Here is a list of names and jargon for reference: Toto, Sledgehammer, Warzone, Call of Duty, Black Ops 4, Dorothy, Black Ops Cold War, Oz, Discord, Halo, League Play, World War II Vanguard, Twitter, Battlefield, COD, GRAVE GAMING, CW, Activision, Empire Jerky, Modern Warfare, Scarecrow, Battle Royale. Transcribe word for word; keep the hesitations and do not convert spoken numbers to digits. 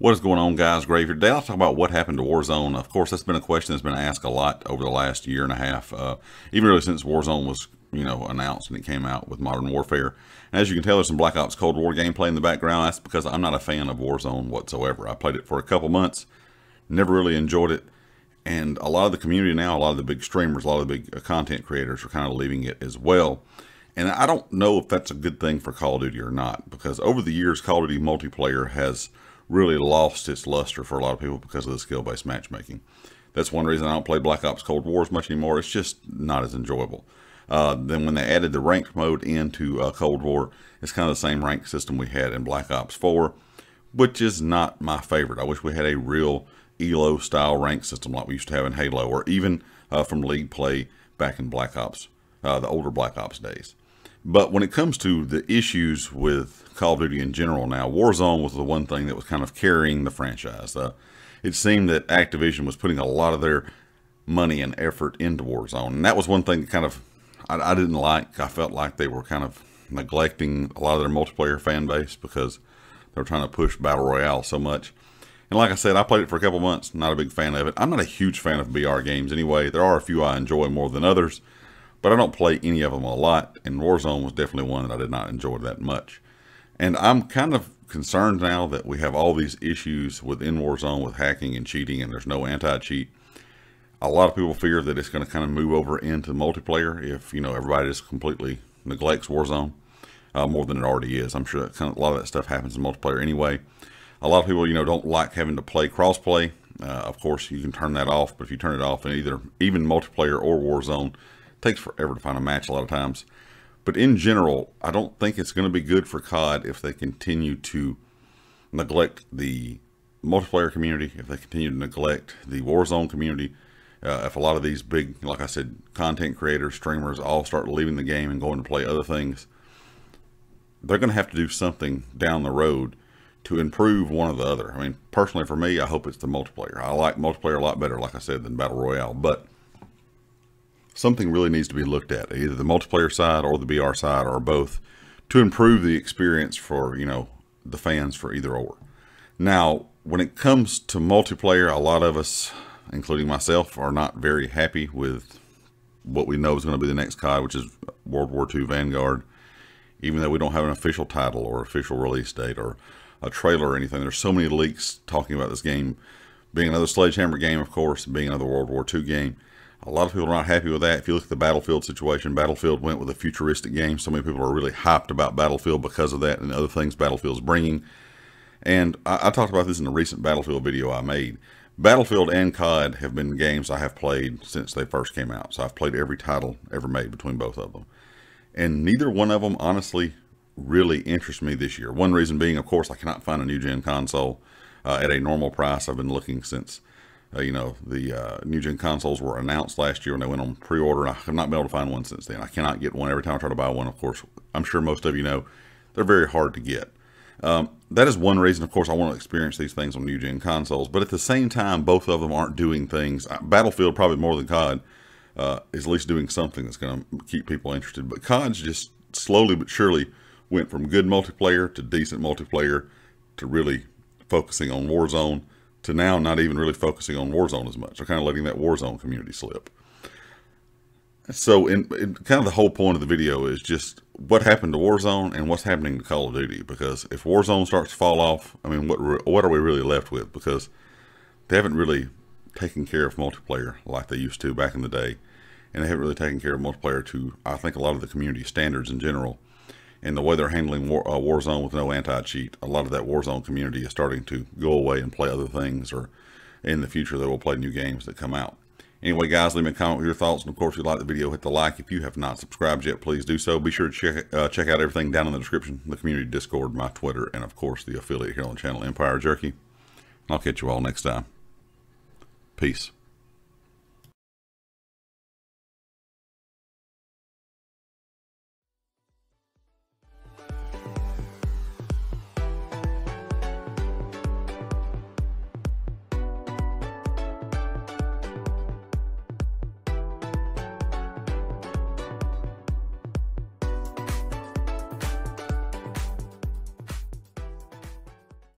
What is going on, guys? Grave here. Today I'll talk about what happened to Warzone. Of course, that's been a question that's been asked a lot over the last year and a half, uh, even really since Warzone was, you know, announced and it came out with Modern Warfare. And as you can tell, there's some Black Ops Cold War gameplay in the background. That's because I'm not a fan of Warzone whatsoever. I played it for a couple months, never really enjoyed it. And a lot of the community now, a lot of the big streamers, a lot of the big content creators are kind of leaving it as well. And I don't know if that's a good thing for Call of Duty or not, because over the years, Call of Duty multiplayer has really lost its luster for a lot of people because of the skill-based matchmaking. That's one reason I don't play Black Ops Cold War as much anymore. It's just not as enjoyable. Uh, then when they added the ranked mode into uh, Cold War, it's kind of the same rank system we had in Black Ops four, which is not my favorite. I wish we had a real E L O-style rank system like we used to have in Halo, or even uh, from League Play back in Black Ops, uh, the older Black Ops days. But when it comes to the issues with Call of Duty in general now, Warzone was the one thing that was kind of carrying the franchise. Uh, it seemed that Activision was putting a lot of their money and effort into Warzone. And that was one thing that kind of I, I didn't like. I felt like they were kind of neglecting a lot of their multiplayer fan base because they were trying to push Battle Royale so much. And like I said, I played it for a couple months, not a big fan of it. I'm not a huge fan of B R games anyway. There are a few I enjoy more than others, but I don't play any of them a lot, and Warzone was definitely one that I did not enjoy that much. And I'm kind of concerned now that we have all these issues within Warzone with hacking and cheating, and there's no anti-cheat. A lot of people fear that it's going to kind of move over into multiplayer if, you know, everybody just completely neglects Warzone uh, more than it already is. I'm sure that kind of, a lot of that stuff happens in multiplayer anyway. A lot of people, you know, don't like having to play crossplay. Uh, of course, you can turn that off, but if you turn it off in either even multiplayer or Warzone, takes forever to find a match a lot of times. But in general, I don't think it's going to be good for C O D if they continue to neglect the multiplayer community, if they continue to neglect the Warzone community, uh, if a lot of these big, like I said, content creators, streamers all start leaving the game and going to play other things. They're going to have to do something down the road to improve one or the other. I mean, personally for me, I hope it's the multiplayer. I like multiplayer a lot better, like I said, than Battle Royale, but something really needs to be looked at, either the multiplayer side or the B R side or both, to improve the experience for, you know, the fans for either or. Now, when it comes to multiplayer, a lot of us, including myself, are not very happy with what we know is going to be the next C O D, which is World War Two Vanguard. Even though we don't have an official title or official release date or a trailer or anything, there's so many leaks talking about this game being another Sledgehammer game, of course, being another World War Two game. A lot of people are not happy with that. If you look at the Battlefield situation, Battlefield went with a futuristic game. So many people are really hyped about Battlefield because of that and other things Battlefield's bringing. And I, I talked about this in a recent Battlefield video I made. Battlefield and C O D have been games I have played since they first came out. So I've played every title ever made between both of them. And neither one of them, honestly, really interests me this year. One reason being, of course, I cannot find a new-gen console uh, at a normal price. I've been looking since Uh, you know, the uh, new-gen consoles were announced last year when they went on pre-order, and I have not been able to find one since then. I cannot get one. Every time I try to buy one, of course, I'm sure most of you know, they're very hard to get. Um, that is one reason, of course, I want to experience these things on new-gen consoles, but at the same time, both of them aren't doing things. Battlefield, probably more than C O D, uh, is at least doing something that's going to keep people interested, but C O D's just slowly but surely went from good multiplayer to decent multiplayer to really focusing on Warzone, to now not even really focusing on Warzone as much. They're kind of letting that Warzone community slip. So in, in kind of the whole point of the video is just what happened to Warzone and what's happening to Call of Duty. Because if Warzone starts to fall off, I mean, what, what are we really left with? Because they haven't really taken care of multiplayer like they used to back in the day. And they haven't really taken care of multiplayer to, I think, a lot of the community standards in general. And the way they're handling war, uh, Warzone with no anti-cheat, a lot of that Warzone community is starting to go away and play other things, or in the future they will play new games that come out. Anyway, guys, leave me a comment with your thoughts, and of course if you like the video, hit the like. If you have not subscribed yet, please do so. Be sure to check, uh, check out everything down in the description, the community Discord, my Twitter, and of course the affiliate here on the channel, Empire Jerky. I'll catch you all next time. Peace.